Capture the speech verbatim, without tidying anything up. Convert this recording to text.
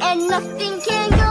and nothing can go